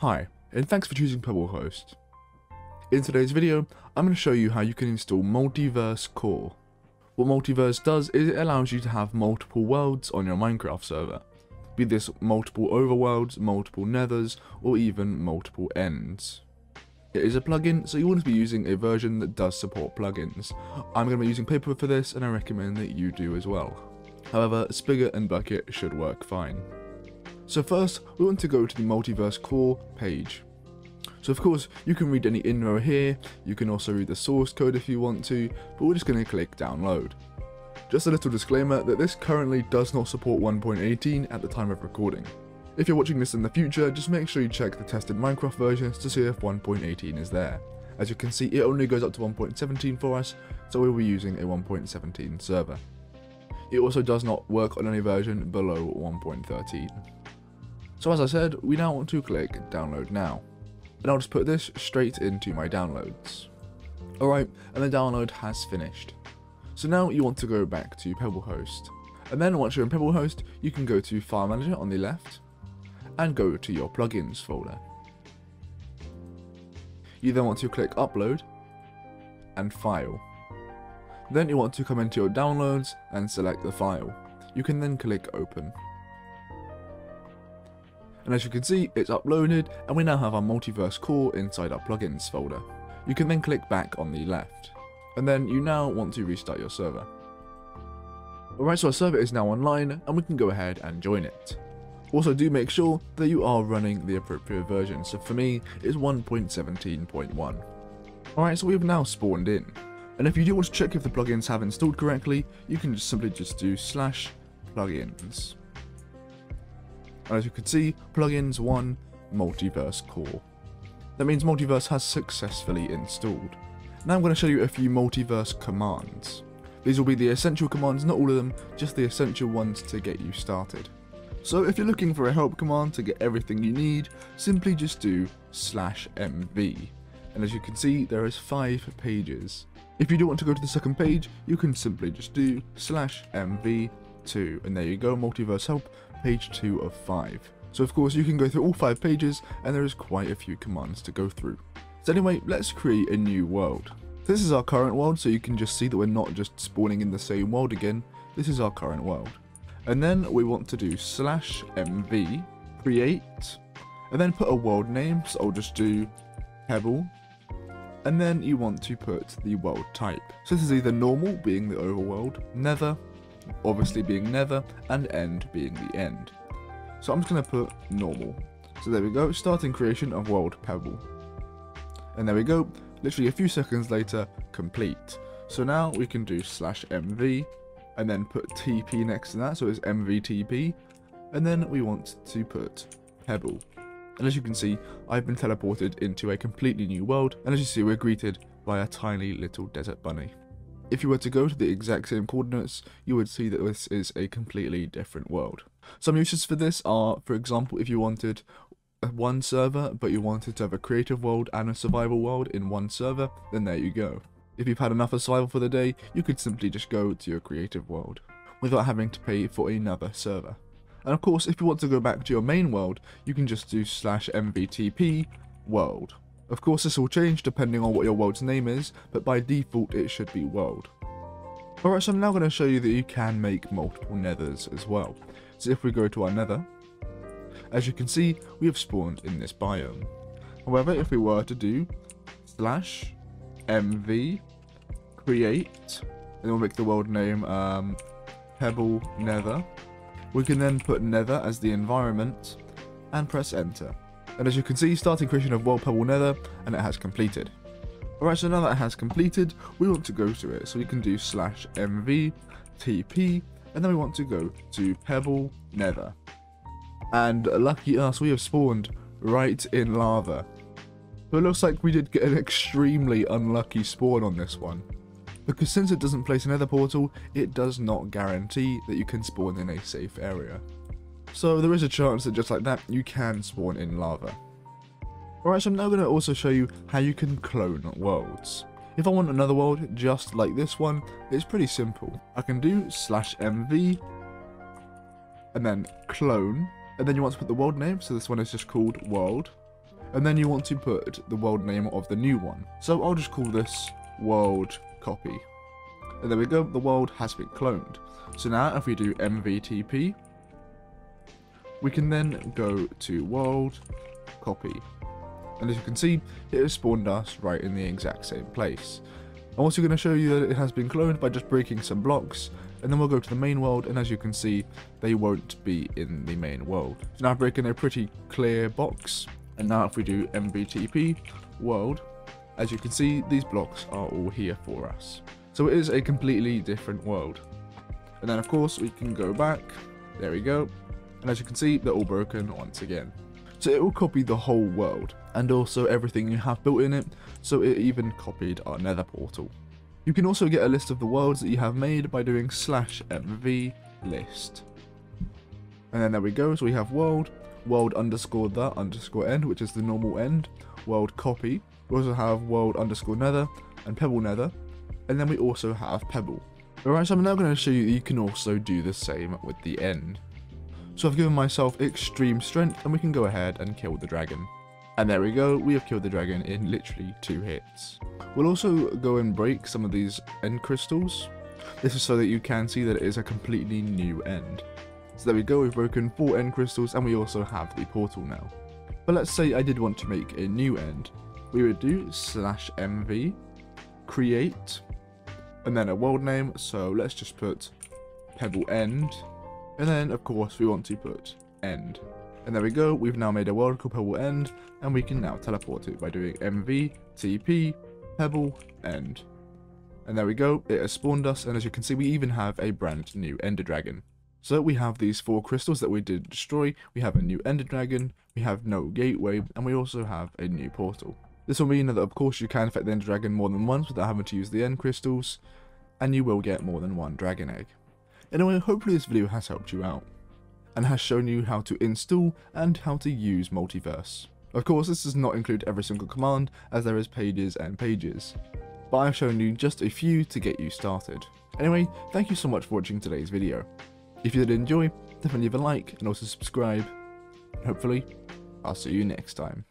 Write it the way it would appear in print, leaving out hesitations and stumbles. Hi, and thanks for choosing Pebblehost. In today's video, I'm going to show you how you can install Multiverse Core. What Multiverse does is it allows you to have multiple worlds on your Minecraft server, be this multiple overworlds, multiple nethers, or even multiple ends. It is a plugin, so you want to be using a version that does support plugins. I'm going to be using Paper for this, and I recommend that you do as well. However, Spigot and Bukkit should work fine. So first, we want to go to the Multiverse Core page. So of course, you can read any info here, you can also read the source code if you want to, but we're just going to click download. Just a little disclaimer that this currently does not support 1.18 at the time of recording. If you're watching this in the future, just make sure you check the tested Minecraft versions to see if 1.18 is there. As you can see, it only goes up to 1.17 for us, so we'll be using a 1.17 server. It also does not work on any version below 1.13. So as I said, we now want to click download now. And I'll just put this straight into my downloads. Alright, and the download has finished. So now you want to go back to Pebblehost. And then once you're in Pebblehost, you can go to File Manager on the left, and go to your plugins folder. You then want to click Upload and File. Then you want to come into your downloads and select the file. You can then click Open. And as you can see, it's uploaded, and we now have our Multiverse Core inside our plugins folder. You can then click back on the left. And then you now want to restart your server. Alright, so our server is now online, and we can go ahead and join it. Also, do make sure that you are running the appropriate version, so for me, it's 1.17.1. Alright, so we've now spawned in. And if you do want to check if the plugins have installed correctly, you can just simply do /plugins. And as you can see, plugins 1, Multiverse Core. That means Multiverse has successfully installed. Now I'm going to show you a few Multiverse commands. These will be the essential commands, not all of them, just the essential ones to get you started. So if you're looking for a help command to get everything you need, simply just do /mv. And as you can see, there is 5 pages. If you don't want to go to the second page, you can simply just do /mv2. And there you go, Multiverse Help, page 2 of 5. So of course you can go through all 5 pages, and there is quite a few commands to go through. So anyway, let's create a new world. This is our current world, so you can just see that we're not just spawning in the same world again. This is our current world. And then we want to do /mv, create, and then put a world name, so I'll just do Pebble. And then you want to put the world type. So this is either normal, being the overworld, nether, obviously being nether, and end being the end. So I'm just going to put normal. So there we go, starting creation of world Pebble. And there we go, literally a few seconds later, complete. So now we can do /mv, and then put TP next to that, so it's mvtp, and then we want to put Pebble. And as you can see, I've been teleported into a completely new world, and as you see, we're greeted by a tiny little desert bunny. If you were to go to the exact same coordinates, you would see that this is a completely different world. Some uses for this are, for example, if you wanted one server, but you wanted to have a creative world and a survival world in one server, then there you go. If you've had enough of survival for the day, you could simply just go to your creative world, without having to pay for another server. And of course, if you want to go back to your main world, you can just do /mvtp, world. Of course, this will change depending on what your world's name is, but by default, it should be world. Alright, so I'm now going to show you that you can make multiple nethers as well. So if we go to our nether, as you can see, we have spawned in this biome. However, if we were to do /mv, create, and we'll make the world name Pebble Nether, we can then put Nether as the environment, and press enter. And as you can see, starting creation of world Pebble Nether, and it has completed. Alright, so now that it has completed, we want to go to it. So we can do /mv, tp, and then we want to go to Pebble Nether. And lucky us, we have spawned right in lava. So it looks like we did get an extremely unlucky spawn on this one. Because since it doesn't place a nether portal, it does not guarantee that you can spawn in a safe area. So there is a chance that just like that, you can spawn in lava. Alright, so I'm now going to also show you how you can clone worlds. If I want another world just like this one, it's pretty simple. I can do /mv, and then clone. And then you want to put the world name, so this one is just called world. and then you want to put the world name of the new one. So I'll just call this world copy. And there we go, the world has been cloned. So now if we do mvtp, we can then go to world copy. And as you can see, it has spawned us right in the exact same place. I'm also going to show you that it has been cloned by just breaking some blocks, and then we'll go to the main world, and as you can see, they won't be in the main world. So now I've broken a pretty clear box, and now if we do mvtp world, as you can see, these blocks are all here for us. So it is a completely different world. And then of course, we can go back, there we go, and as you can see, they're all broken once again. So it will copy the whole world, and also everything you have built in it, so it even copied our nether portal. You can also get a list of the worlds that you have made by doing /mv list. And then there we go, so we have world, world_the_end, which is the normal end, world copy. We also have world_nether and pebble nether, and then we also have pebble. Alright, so I'm now going to show you that you can also do the same with the end. So I've given myself extreme strength, and we can go ahead and kill the dragon. And there we go, we have killed the dragon in literally 2 hits. We'll also go and break some of these end crystals. This is so that you can see that it is a completely new end. So there we go, we've broken 4 end crystals, and we also have the portal now. But let's say I did want to make a new end. We would do /mv, create, and then a world name, so let's just put pebble end. And then, of course, we want to put end. And there we go, we've now made a world called pebble end, and we can now teleport it by doing mvtp pebble end. And there we go, it has spawned us, and as you can see, we even have a brand new ender dragon. So we have these 4 crystals that we did destroy, we have a new ender dragon, we have no gateway, and we also have a new portal. This will mean that, of course, you can affect the ender dragon more than once without having to use the end crystals, and you will get more than 1 dragon egg. Anyway, hopefully this video has helped you out, and has shown you how to install and how to use Multiverse. Of course, this does not include every single command, as there is pages and pages, but I've shown you just a few to get you started. Anyway, thank you so much for watching today's video. If you did enjoy, definitely leave a like and also subscribe, and hopefully, I'll see you next time.